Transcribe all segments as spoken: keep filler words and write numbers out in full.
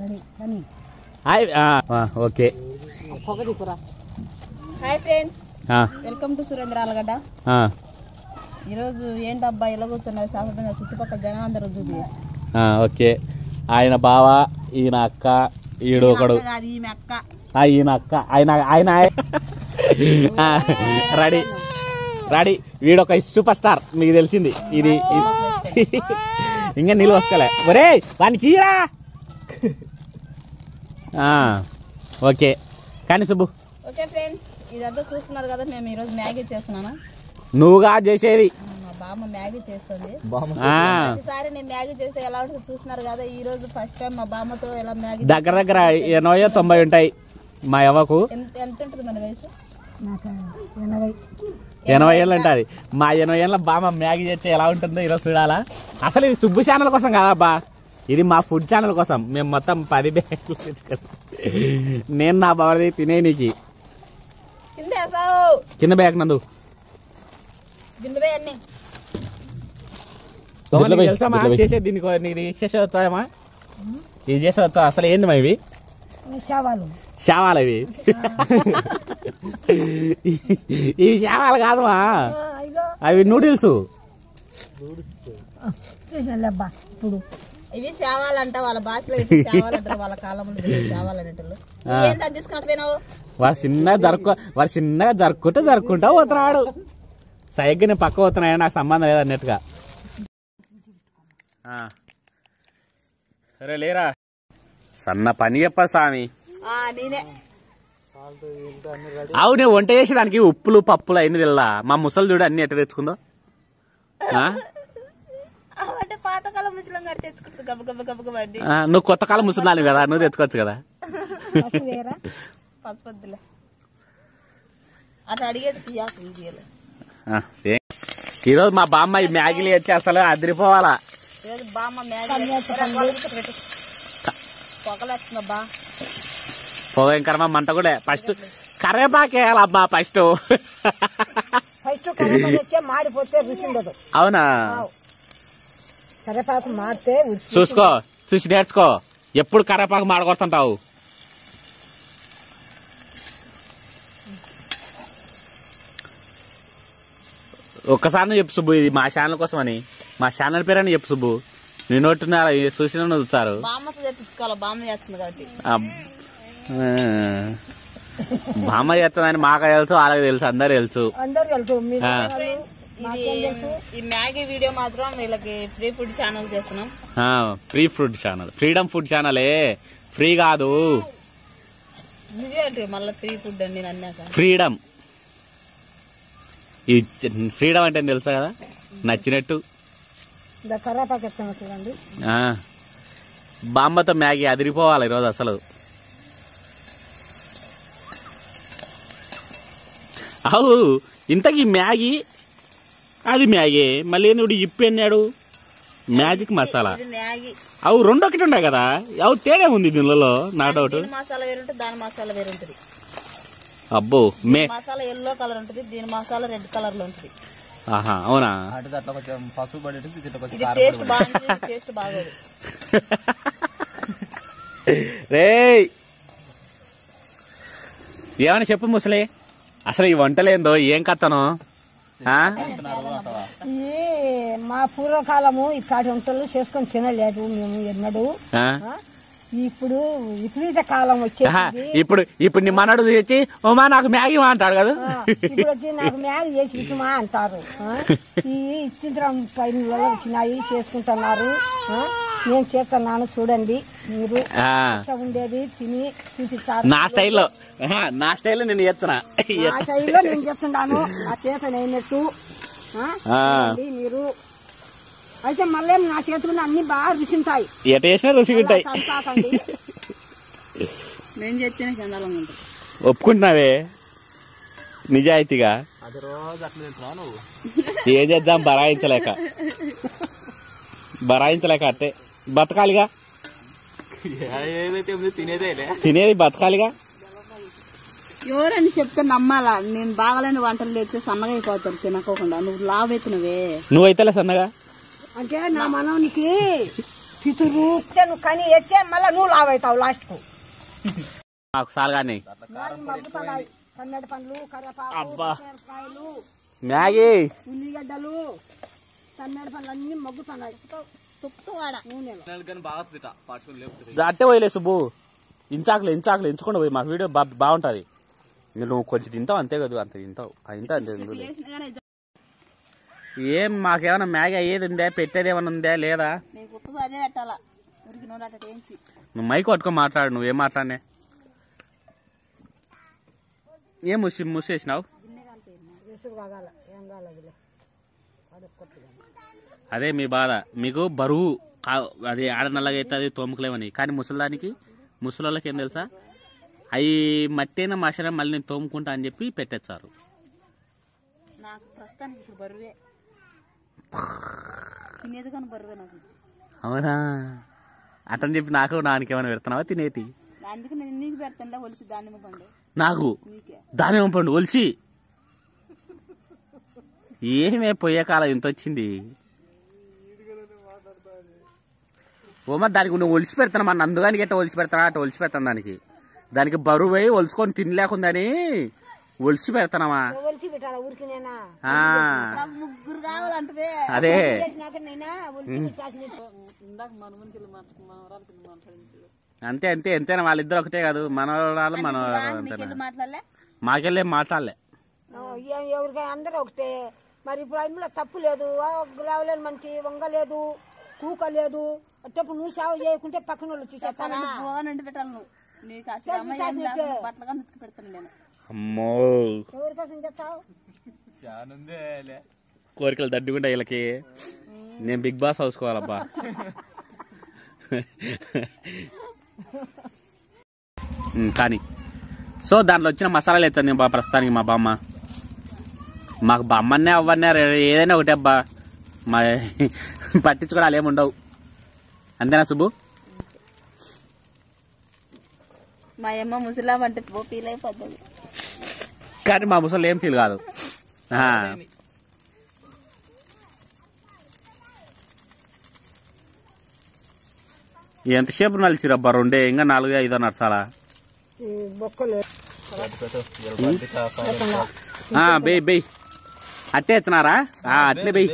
hi okay hi friends welcome to Surendra अलगड्ड अब्बा इलाकोचना शाश्वत चुटपा जन अंदर ओके आयन बाव ईन अक् ईन अक् आयन आयन रेडी रेडी वीडोक सूपर स्टार इधी इंका निलवस्कले बरे वाणीरा ओके कानी सुब्बू ओके फ्रेंड्स इदंता चूस्तुन्नारु कदा मैं रोज मैगी చేస్తున్నాను నువ్వుగా చేసేది మా బామ్మ मैगी చేస్తుంది బామ్మ ఈసారి నేను मैगी చేస్తే ఎలా ఉంటుందో చూస్తున్నారు కదా ఈ రోజు ఫస్ట్ టైం మా బామ్మతో ఎలా मैगी దగ్గర దగ్గర ఎనభై తొంభై ఉంటాయి మా యవ్వకు ఎంత ఎంత ఉంటుంది మన వయసు నాకు ఎనభై ఎనభై ఏళ్ళు అంటాది మా ఎనభై ఏళ్ళ బామ్మ मैगी చేస్తే ఎలా ఉంటుందో ఈ రోజు చూడాలా అసలు ఇది సుబ్బు ఛానల్ కోసం కదా అబ్బా ఇది మా ఫుడ్ ఛానల్ కోసం మేము మొత్తం పది బ్యాగులు నేను నా బావది తినే నీకి కింద వేసావు కింద బ్యాగ్ నందు కింద బ్యాగ్ అన్ని తోమని తెలుసా మా చేసే దీని కో నీది చేసొచ్చామా ఇది చేసొచ్చా అసలు ఏంది మా ఇవి శావాలు శావాలు ఇవి ఇవి శావాలు కాదు మా అవి నూడిల్స్ నూడిల్స్ చేసలబ్బా ఇప్పుడు ఇవి శావాలంట వాళ్ళ భాషలో ఇవి శావాలంట వాళ్ళ కాలంలో శావాలనేటలు ఏంద తీసుకుంటవేనో వా చిన్న జర్కు వా చిన్న జర్కుట జర్కుంటా ఉతరాడు సైగనే పక్క ఉతనాయ నాకు సంబంధం లేదు అన్నట్టుగా ఆ సరే లేరా సన్న పనియప్ప స్వామి ఆ నేనే అవునే వంట చేసి దానికి ఉప్పులు పప్పులు అన్ని తెల్లా మా ముసలు చూడు అన్ని ఎట్ట తెచ్చుకుందో ఆ కొత్తకాల ముసలాను కదా నువ్వు తెచ్చుకోవచ్చు కదా ఈరోజు మా బామ్మ ఈ మ్యాగీలు వచ్చి అసలు అదిరిపోవాలా పొగ కర్మ మంట కూడా ఫస్ట్ కరేపాకు వేయాలబ్బా ఫస్ట్ అవునా కరేపాకు మార్తే చూసుకో చూసి నేర్చుకో ఎప్పుడు కరేపాకు మాడగొడుతుంటావు ఒక్కసారి చెప్పు సుబ్బు ఇది మా ఛానల్ కోసం అని మా ఛానల్ పేరు అని చెప్పు సుబ్బు నేను నోటున్నారా చూసినా చూస్తారు బామ్మ చేస్తుందని మాకు తెలుసు వాళ్ళకి తెలుసు అందరు తెలుసు free food channel freedom food ఛానలే ఫ్రీ కాదు ఫ్రీడమ్ ఫ్రీడమ్ అంటే తెలుసా కదా నచ్చినట్టు బామ్మతో మ్యాగీ అదిరిపోవాలి ఈరోజు అసలు అవు ఇంతకీ మ్యాగీ అది మ్యాగీ మళ్ళీ నువ్వు ఇప్పు అన్నాడు మ్యాజిక్ మసాలా అవి రెండు ఒకటి ఉన్నాయి కదా అవి తేడా ఉంది దీనిలో నా డౌట్ అబ్బో ఎల్లో కలర్ ఉంటుంది దీని మసాలా రెడ్ కలర్ లో ఉంటుంది ఆహా అవునా రే ఏమని చెప్పు ముసలే అసలు ఈ వంటలేందో ఏం కథను మా పూర్వకాలము ఇట్లాంటి వంటలు చేసుకొని తినలేదు మేము ఎన్నడూ ఇప్పుడు విపరీత కాలం వచ్చేది ఇప్పుడు ఇప్పుడు నీ మనడు చేసి ఉమా నాకు మ్యాగీ మా అంటాడు కదా ఇప్పుడు వచ్చి నాకు మ్యాగీ చేసి ఇచ్చుమా అంటారు ఈ ఇచ్చిన పైన వచ్చినాయి చేసుకుంటున్నారు నేను చేస్తున్నాను చూడండి మీరు ఉండేది తిని చూపిస్తారు నా స్టైల్లో నా స్టైల్లో నేను చేస్తున్నా నా స్టైల్లో నేను చేస్తున్నాను ఆ చేతనైనట్టు మీరు అయితే మళ్ళీ నా చేతులు అన్ని బాగా రుచింటాయి ఎట చేసినా రుచింటాయి నేను చేస్తేనే చందాలంగా ఉంటుంది ఒప్పుకుంటున్నావే నిజాయితీగా అది రోజు అట్లనే రాను ఏం చేద్దాం బరాయించలేక బరాయించలేక అట్టే బతకాలిగా తినేది బతకాలిగా ఎవరని చెప్తే నమ్మాలా నేను బాగాలేని వంటలు తెచ్చే సన్నగా అయిపోతాను తినకోకుండా నువ్వు లావు అవుతున్నావే నువ్వైతే సన్నగా అంటే నా మనవనికి मला नू लावायचा लास्ट को అట్టే సుబ్బు ఇంచాకులు ఇంచాకులు ఎంచుకోండి పోయి మాకు వీడియో బాగుంటది నువ్వు కొంచెం తింటావు అంతే కదా అంత తింటావు ఇంత అంతే ఏం మాకేమైనా మ్యాగీ అయ్యేది ఉందా పెట్టేదేమైనా ఉందా లేదా నువ్వు మైక్ పట్టుకొని మాట్లాడు నువ్వేం మాట్లాడనే ఏం ముసి ముసేసినావు అదే మీ బాధ మీకు బరువు అది ఆడ నల్లగా అవుతుంది తోముకులేమని కానీ ముసలిదానికి ముసలిళ్ళకి ఏం తెలుసా అవి మట్టైన మసరం మళ్ళీ నేను తోముకుంటా అని చెప్పి పెట్టేస్తారు అవునా అతను చెప్పి నాకు నానికి ఏమైనా పెడతావా తినేటి నాకు దానిమ్మ పండు ఒలిచి ఏమే పోయే కాలం ఇంత వచ్చింది ఓమ దానికి నువ్వు ఒలిచి పెడతాను మన అందుకని ఎట్లా ఒలిచి పెడతానా అట్లా ఒలిచి పెడతాను దానికి దానికి బరువు పోయి ఒలుచుకొని తిని లేకుందని ఒలిచి పెడతానమ్మా అదే అంతే అంతే ఎంతైనా వాళ్ళిద్దరు ఒకటే కాదు మనవరాలు మనవరాలు అంతేనా మాకెళ్ళే మాట్లాడలే అందరూ ఒకటే మరి ఇప్పుడు తప్పు లేదు లేవలేదు మంచి వంగలేదు కూకలేదు అట్టప్పుడు నువ్వు సేవ చేయకుంటే పక్కన వాళ్ళు వచ్చి పెట్టాలి నువ్వు కోరికలు తట్టుకుంటా వీళ్ళకి నేను బిగ్ బాస్ హౌసుకోవాలబ్బా కానీ సో దాంట్లో వచ్చిన మసాలాలు ఇచ్చాను నేను ప్రస్తుతానికి మా బామ్మ మాకు బామ్మన్నే అవ్వన్నే ఏదైనా ఒకటే అబ్బా మా పట్టించుకోవడాలు ఏమి ఉండవు అంతేనా సుబ్బు మా అమ్మ ముసలా అంటే ఫీల్ అయిపోతుంది కానీ మా ముసలు ఏం ఫీల్ కాదు ఎంతసేపు నలిచిరబ్బా రెండే ఇంకా నాలుగు ఐదో నడచాలా బెయ్యి బెయ్యి అట్టే వచ్చినారా అట్లే బెయ్యి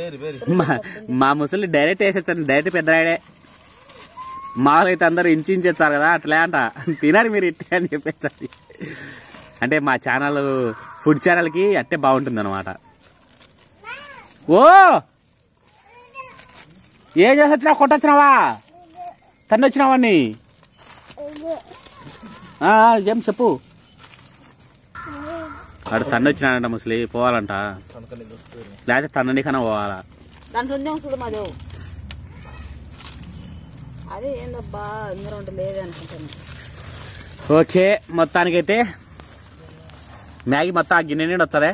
మా ముసలి డైరెక్ట్ వేసేచ్చాను డైరెక్ట్ పెద్దరాయడే మామూలు అయితే అందరు ఇంచి ఇంచేస్తారు కదా అట్లే అంట తినారు మీరు ఇట్టే అని చెప్పేసి అంటే మా ఛానల్ ఫుడ్ ఛానల్కి అట్టే బాగుంటుంది అనమాట ఓ ఏం చేసి వచ్చినా కొట్టొచ్చినావా తన్ను వచ్చినావని ఏం చెప్పు అక్కడ తన్ను వచ్చినాడంట ముసలి పోవాలంట లేకపోతే తన్నని కన్నా పోవాలా అదే ఏందబ్బా అందరూ లేదే అనుకుంటాను ఓకే మొత్తానికైతే మ్యాగీ మొత్తం ఆ గిన్నె నుండి వస్తుందే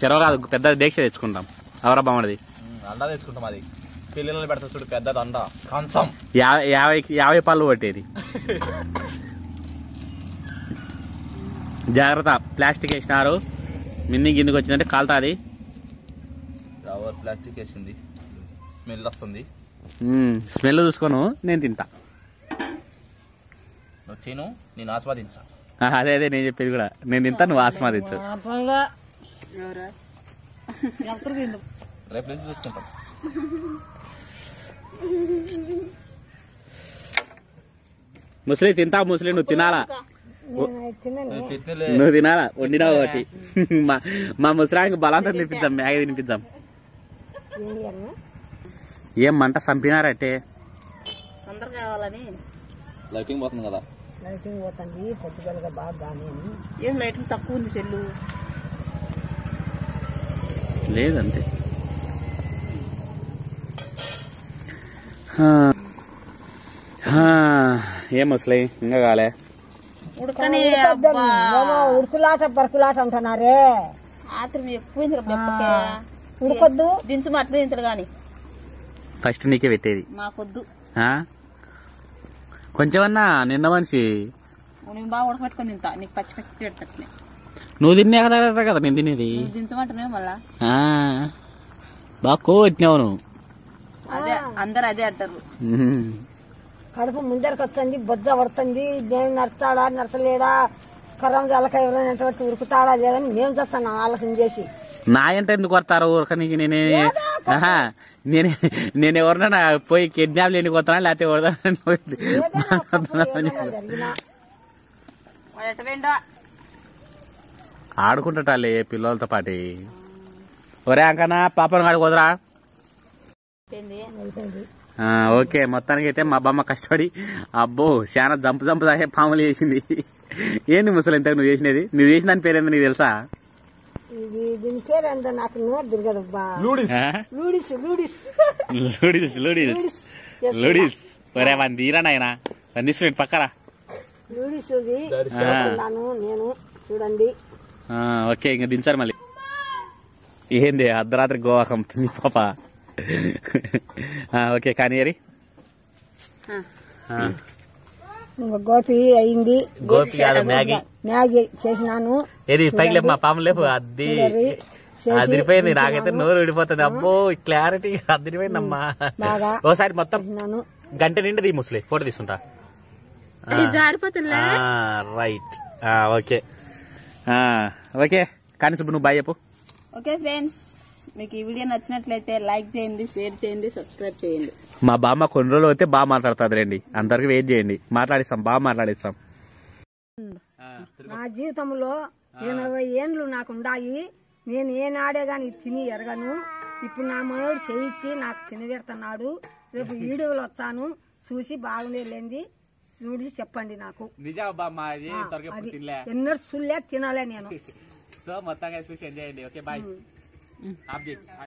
చెరవ కాదు పెద్ద దీక్ష తెచ్చుకుంటాం ఎవరా బాగుండది అండా తెచ్చుకుంటాం అది పిల్లలు పెడతా చూడు పెద్దది అండా కంచం యాభై యాభై పళ్ళు పట్టేది జాగ్రత్త ప్లాస్టిక్ వేసినారు మిన్ని గిన్నెకి వచ్చిందంటే కాలుతుంది ప్లాస్టిక్ వేసింది స్మెల్ వస్తుంది స్మెల్ చూసుకోను నేను తింటా నువ్వు తిను నేను ఆస్వాదించా అదే అదే నేను చెప్పేది కూడా నేను తింటా నువ్వు ఆస్వాదించు రేపు నుంచి చూసుకుంటాం ముసలి తింటా ముసలి నువ్వు తినాలా నువ్వు తినాలా వండినావు కాబట్టి మా మా ముసలానికి బలాంతా తినిపించాం మ్యాగీ తినిపించాం ఏం మంట చంపినారంటే లేదంతే ఏం అసలే ఇంకా కాలే ఉడుకులాట బరుకులాట అంటున్నారే ఆత్రం ఎక్కువ దించు మాత్రం ఇంతలు కానీ ఫస్ట్ నీకే పెట్టేది కొంచెమన్నా నిన్న మనిషి నువ్వు తిన్నా కదా కదా నేను తినేది బాగా కోట్నావు నువ్వు అదే అందరూ అదే అంటారు కడుపు ముందరికి వస్తుంది బొజ్జ వస్తుంది నేను నర్చాడా నర్చలేడా కరం జలక ఎవరైనా అంటే ఉరుకుతాడా లేదని నేను చేస్తాను ఆలస్యం చేసి నా అంటే ఎందుకు వస్తారు ఊరకనికి నేనే నేనే నేను ఎవరన్నా పోయి కిడ్నాప్ లేని కొత్తనా లేకపోతే ఎవరన్నా ఆడుకుంటాలే పిల్లలతో పాటు ఒరే అంకనా పాపను కాడికి వదరా ఓకే మొత్తానికి అయితే మా బామ్మ కష్టపడి అబ్బో చాలా జంపు జంపు తాగే పాములు చేసింది ఏంది ముసలు ఇంతకు నువ్వు చేసినది నువ్వు చేసిన దాని పేరేందో నీకు తెలుసా తీరా నాయన వందిస్తు పక్కరా చూడండి ఓకే ఇంకా దించారు మళ్ళీ ఏంది అర్ధరాత్రి గోవాకం తిని పాప ఓకే కానీ అరి గోపి అయింది గోపి కాదు మ్యాగీ మ్యాగీ చేసినాను ఏది పైకి లేపు మా పాము లేపు అద్ది అదిరిపోయింది నాకైతే నోరు విడిపోతుంది అబ్బో క్లారిటీ అదిరిపోయిందమ్మా ఒకసారి మొత్తం గంట నిండి ముసలి ఫోటో తీసుకుంటా రైట్ ఓకే ఓకే కానీ సుబ్బు నువ్వు బాయ్ చెప్పు ఓకే ఫ్రెండ్స్ మీకు ఈ వీడియో నచ్చినట్లయితే లైక్ చేయండి షేర్ చేయండి సబ్స్క్రైబ్ చేయండి మా బామ్మ కొన్ని రోజులు అయితే బాగా మాట్లాడుతుంది రండి అందరికి వెయిట్ చేయండి మాట్లాడిస్తాం బాగా మాట్లాడిస్తాం నా జీవితంలో ఎనభై ఏండ్లు నాకు ఉండాయి నేను ఏనాడే గాని తిని ఎరగను ఇప్పుడు నా మనోడు చేయించి నాకు తినవేడుతున్నాడు రేపు వీడియోలు వస్తాను చూసి బాగుండేలేంది చూడి చెప్పండి నాకు ఎన్నో చూడలే తినాలే నేను సో మొత్తంగా చూసి ఎంజాయ్ చేయండి ఓకే బాయ్ आप देख